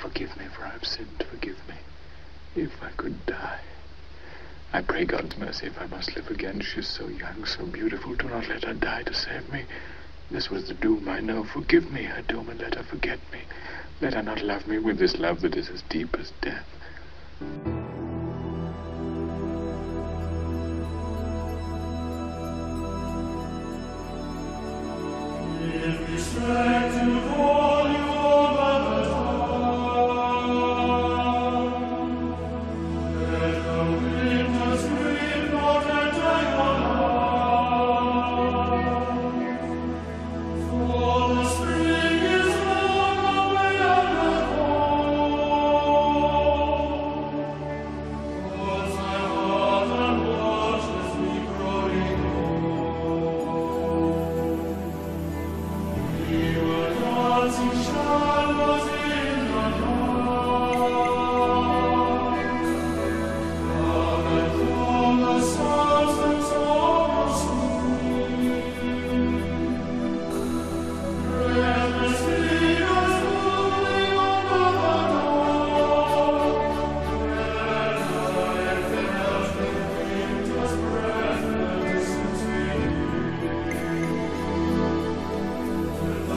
Forgive me, for I have sinned. Forgive me. If I could die. I pray God's mercy if I must live again. She is so young, so beautiful. Do not let her die to save me. This was the doom, I know. Forgive me her doom, and let her forget me. Let her not love me with this love that is as deep as death. In respect to all your mother, let the winters weep not at thy for the spring is long away and home. Holds thy heart and watches me growing old. We were dancing shadows in the dark. Love and from the substance of the sweet. Breathless figures moving over the dawn. And I felt the winter's breathless sweet. And the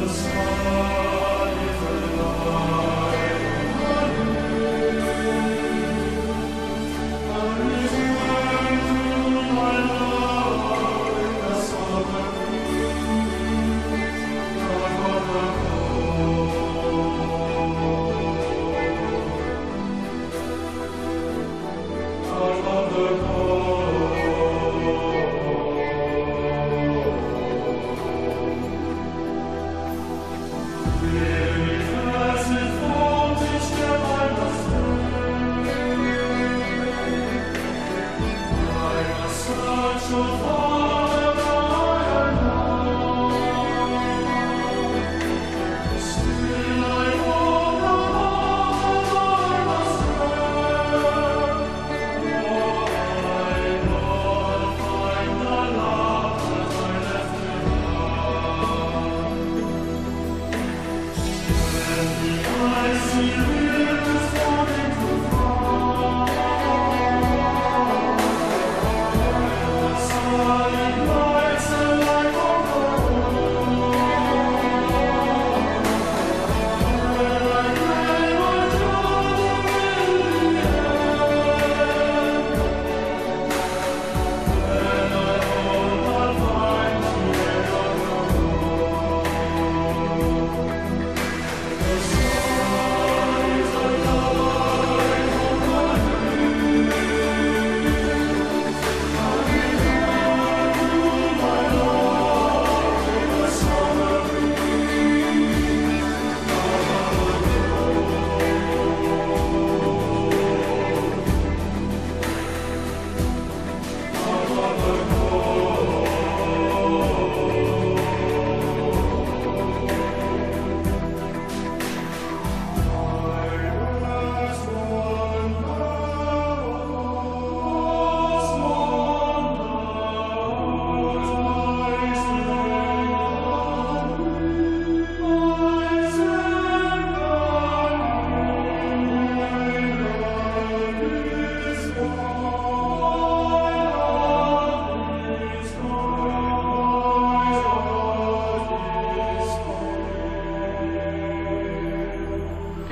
sun.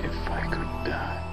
If I could die.